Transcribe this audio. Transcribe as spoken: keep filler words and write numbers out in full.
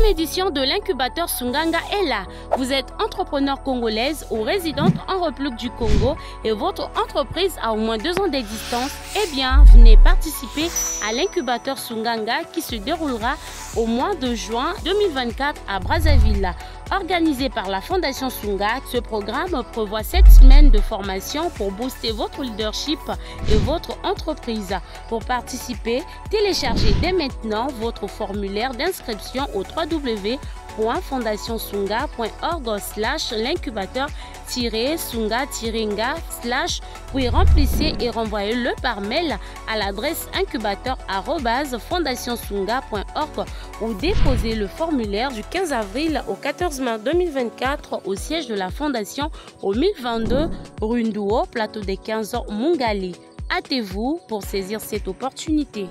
quatrième édition de l'incubateur Sounga Nga est là. Vous êtes entrepreneur congolaise ou résidente en République du Congo et votre entreprise a au moins deux ans d'existence. Eh bien, venez participer à l'incubateur Sounga Nga qui se déroulera au mois de juin deux mille vingt-quatre à Brazzaville. Organisé par la Fondation Sounga, ce programme prévoit sept semaines de formation pour booster votre leadership et votre entreprise. Pour participer, téléchargez dès maintenant votre formulaire d'inscription au w w w point fondationsounga point org slash l'incubateur-sounga-nga slash, puis remplissez et renvoyez-le par mail à l'adresse incubateur arobase fondationsounga point org ou déposez le formulaire du quinze avril au quatorze mars deux mille vingt-quatre au siège de la Fondation au mille vingt-deux Runduo, plateau des quinze ans, Mongali. Hâtez-vous pour saisir cette opportunité.